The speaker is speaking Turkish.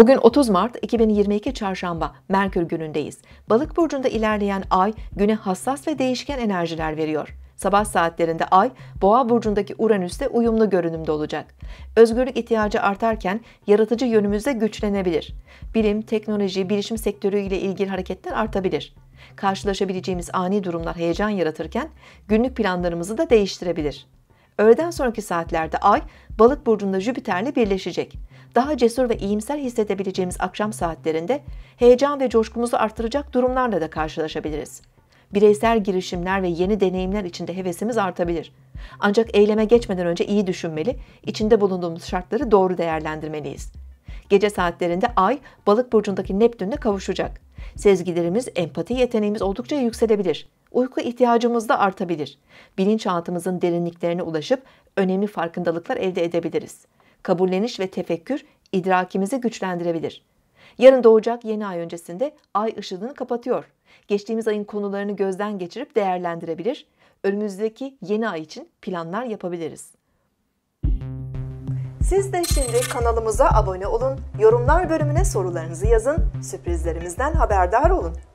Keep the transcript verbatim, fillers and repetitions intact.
Bugün otuz Mart iki bin yirmi iki Çarşamba Merkür günündeyiz. Balık burcunda ilerleyen ay güne hassas ve değişken enerjiler veriyor. Sabah saatlerinde ay Boğa burcundaki Uranüs'te uyumlu görünümde olacak. Özgürlük ihtiyacı artarken yaratıcı yönümüzde güçlenebilir. Bilim, teknoloji, bilişim sektörü ile ilgili hareketler artabilir. Karşılaşabileceğimiz ani durumlar heyecan yaratırken günlük planlarımızı da değiştirebilir. Öğleden sonraki saatlerde ay Balık burcunda Jüpiter'le birleşecek. Daha cesur ve iyimser hissedebileceğimiz akşam saatlerinde heyecan ve coşkumuzu artıracak durumlarla da karşılaşabiliriz. Bireysel girişimler ve yeni deneyimler içinde hevesimiz artabilir. Ancak eyleme geçmeden önce iyi düşünmeli, içinde bulunduğumuz şartları doğru değerlendirmeliyiz. Gece saatlerinde ay Balık burcundaki Neptün'le kavuşacak. Sezgilerimiz, empati yeteneğimiz oldukça yükselebilir. Uyku ihtiyacımız da artabilir. Bilinçaltımızın derinliklerine ulaşıp önemli farkındalıklar elde edebiliriz. Kabulleniş ve tefekkür idrakimizi güçlendirebilir. Yarın doğacak yeni ay öncesinde ay ışığını kapatıyor. Geçtiğimiz ayın konularını gözden geçirip değerlendirebilir. Önümüzdeki yeni ay için planlar yapabiliriz. Siz de şimdi kanalımıza abone olun, yorumlar bölümüne sorularınızı yazın, sürprizlerimizden haberdar olun.